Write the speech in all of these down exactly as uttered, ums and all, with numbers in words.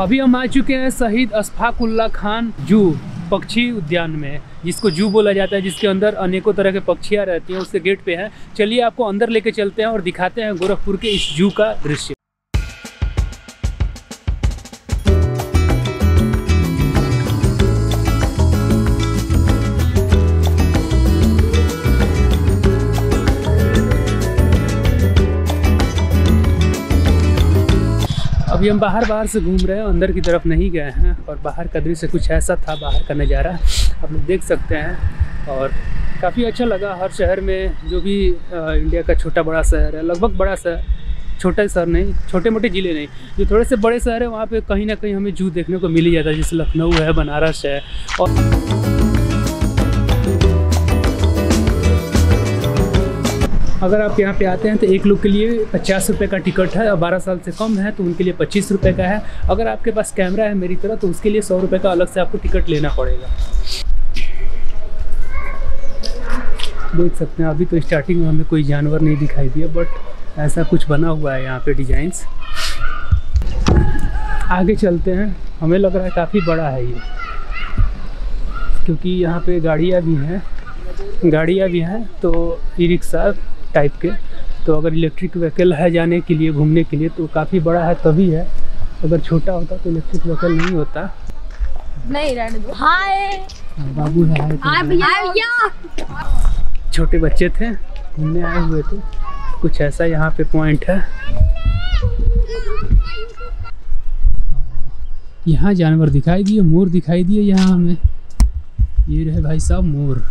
अभी हम आ चुके हैं शहीद अश्फाकुल्ला खान जू पक्षी उद्यान में, जिसको जू बोला जाता है, जिसके अंदर अनेकों तरह के पक्षियाँ रहती हैं, उसके गेट पे है। चलिए आपको अंदर लेके चलते हैं और दिखाते हैं गोरखपुर के इस जू का दृश्य। अभी हम बाहर बाहर से घूम रहे हैं, अंदर की तरफ नहीं गए हैं और बाहर का दृश्य कुछ ऐसा था, बाहर का नज़ारा आप लोग देख सकते हैं और काफ़ी अच्छा लगा। हर शहर में जो भी इंडिया का छोटा बड़ा शहर है, लगभग बड़ा शहर, छोटा शहर नहीं, छोटे मोटे ज़िले नहीं, जो थोड़े से बड़े शहर है वहाँ पे कहीं ना कहीं हमें जू देखने को मिल ही जाता है, जैसे लखनऊ है, बनारस है। और अगर आप यहाँ पे आते हैं तो एक लोग के लिए पचास रुपये का टिकट है और बारह साल से कम है तो उनके लिए पच्चीस रुपये का है। अगर आपके पास कैमरा है मेरी तरह तो उसके लिए सौ रुपये का अलग से आपको टिकट लेना पड़ेगा। देख सकते हैं अभी तो स्टार्टिंग में हमें कोई जानवर नहीं दिखाई दिया, बट ऐसा कुछ बना हुआ है यहाँ पर डिजाइंस। आगे चलते हैं, हमें लग रहा है काफ़ी बड़ा है ये, क्योंकि यहाँ पर गाड़ियाँ भी हैं, गाड़ियाँ भी हैं तो ई रिक्शा टाइप के, तो अगर इलेक्ट्रिक व्हीकल है जाने के लिए, घूमने के लिए, तो काफ़ी बड़ा है तभी है, अगर छोटा होता तो इलेक्ट्रिक व्हीकल नहीं होता। नहीं रहने दो। हाय बाबू है, हाय भैया। छोटे बच्चे थे, घूमने आए हुए थे, कुछ ऐसा यहाँ पे पॉइंट है। यहाँ जानवर दिखाई दिए, मोर दिखाई दिए यहाँ हमें। ये रहे भाई साहब मोर,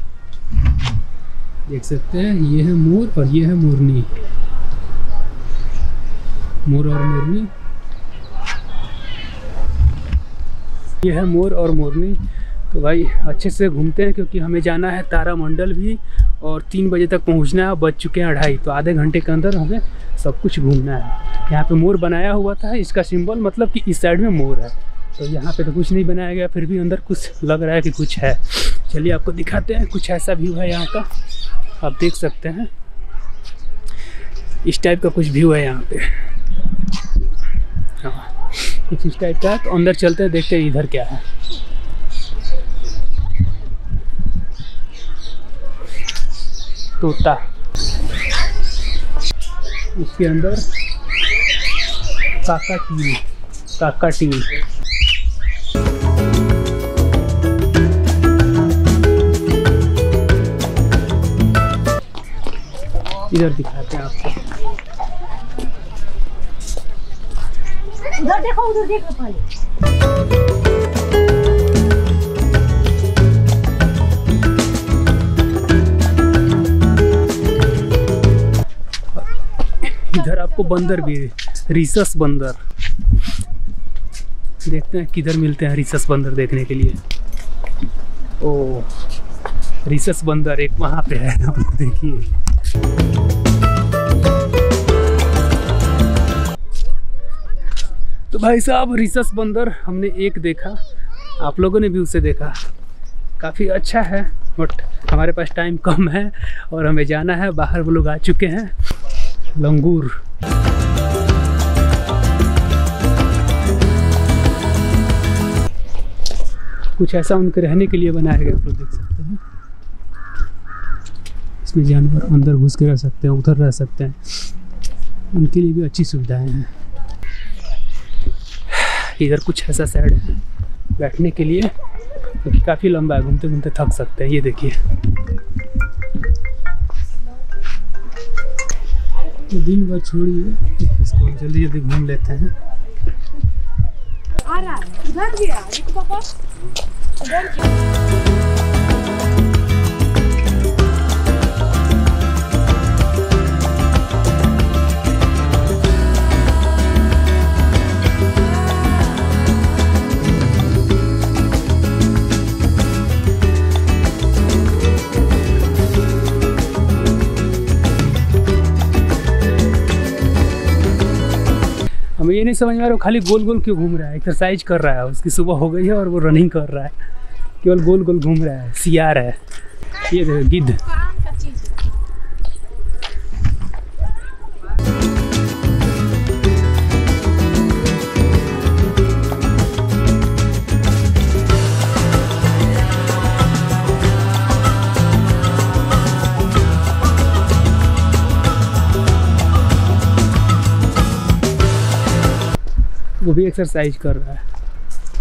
देख सकते हैं, ये है मोर और ये है मोरनी, मोर और मोरनी। ये है मोर और मोरनी। तो भाई अच्छे से घूमते हैं क्योंकि हमें जाना है तारामंडल भी और तीन बजे तक पहुंचना है, बज चुके हैं अढ़ाई, तो आधे घंटे के अंदर हमें सब कुछ घूमना है। यहाँ पे मोर बनाया हुआ था, इसका सिंबल मतलब कि इस साइड में मोर है, तो यहाँ पे तो कुछ नहीं बनाया गया, फिर भी अंदर कुछ लग रहा है कि कुछ है। चलिए आपको दिखाते हैं, कुछ ऐसा व्यू है यहाँ का, आप देख सकते हैं इस टाइप का कुछ व्यू है यहाँ पे। हाँ कुछ इस टाइप का, तो अंदर चलते हैं, देखते हैं इधर क्या है। तोता, उसके अंदर काकाटील, काकाटील इधर दिखाते हैं आपको। उधर देखो, उधर देखो पहले। इधर आपको बंदर भी, रिसस बंदर, देखते हैं किधर मिलते हैं रिसस बंदर देखने के लिए। ओ रिसस बंदर एक वहाँ पे है, आप लोग देखिए। तो भाई साहब रिसस बंदर हमने एक देखा, आप लोगों ने भी उसे देखा, काफ़ी अच्छा है, बट हमारे पास टाइम कम है और हमें जाना है बाहर। वो लोग आ चुके हैं। लंगूर, कुछ ऐसा उनके रहने के लिए बनाया गया, आप लोग देख सकते हैं। इसमें जानवर अंदर घुस के रह सकते हैं, उधर रह सकते हैं, उनके लिए भी अच्छी सुविधाएं हैं। इधर कुछ ऐसा साइड है बैठने के लिए, क्योंकि तो काफ़ी लंबा है, घूमते घूमते थक सकते हैं। ये देखिए तो दिन भर छोड़िए, इसको जल्दी जल्दी घूम लेते हैं। आ रहा उधर गया, उधर गया। हमें ये नहीं समझ में आ रहा खाली गोल गोल क्यों घूम रहा है, एक्सरसाइज कर रहा है, उसकी सुबह हो गई है और वो रनिंग कर रहा है, केवल गोल गोल घूम रहा है, सियार है। ये देखो गिद्ध। वो भी एक्सरसाइज कर रहा है,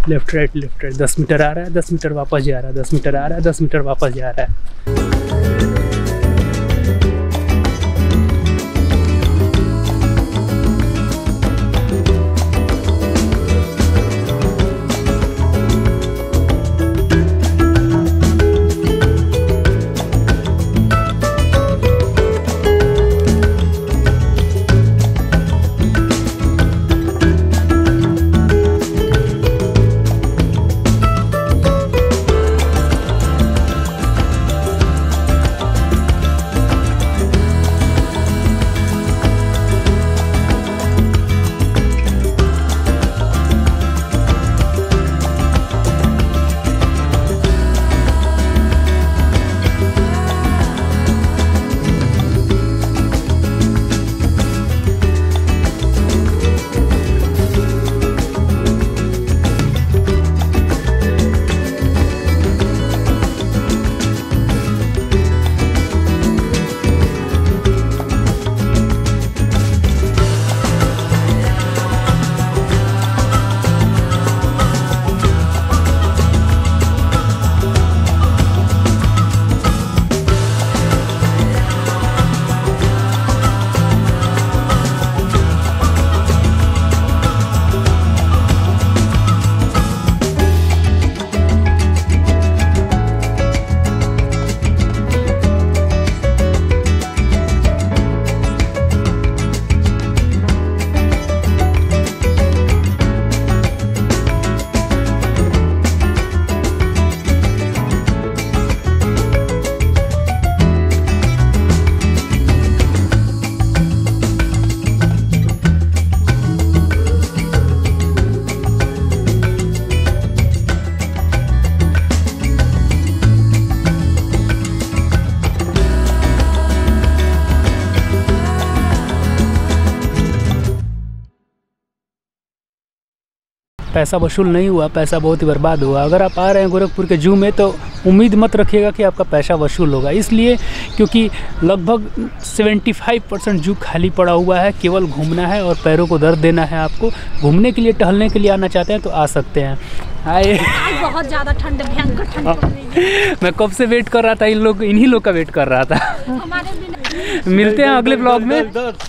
लेफ्ट राइट लेफ्ट राइट, दस मीटर आ रहा है, दस मीटर वापस जा रहा है, दस मीटर आ रहा है, दस मीटर वापस जा रहा है। पैसा वसूल नहीं हुआ, पैसा बहुत ही बर्बाद हुआ। अगर आप आ रहे हैं गोरखपुर के जू में तो उम्मीद मत रखिएगा कि आपका पैसा वसूल होगा, इसलिए क्योंकि लगभग पचहत्तर परसेंट जू खाली पड़ा हुआ है। केवल घूमना है और पैरों को दर्द देना है। आपको घूमने के लिए, टहलने के लिए आना चाहते हैं तो आ सकते हैं। आए, बहुत ज़्यादा ठंड, भयंकर ठंड। मैं कब से वेट कर रहा था, इन लोग इन्हीं लोग का वेट कर रहा था। मिलते हैं अगले ब्लॉग में।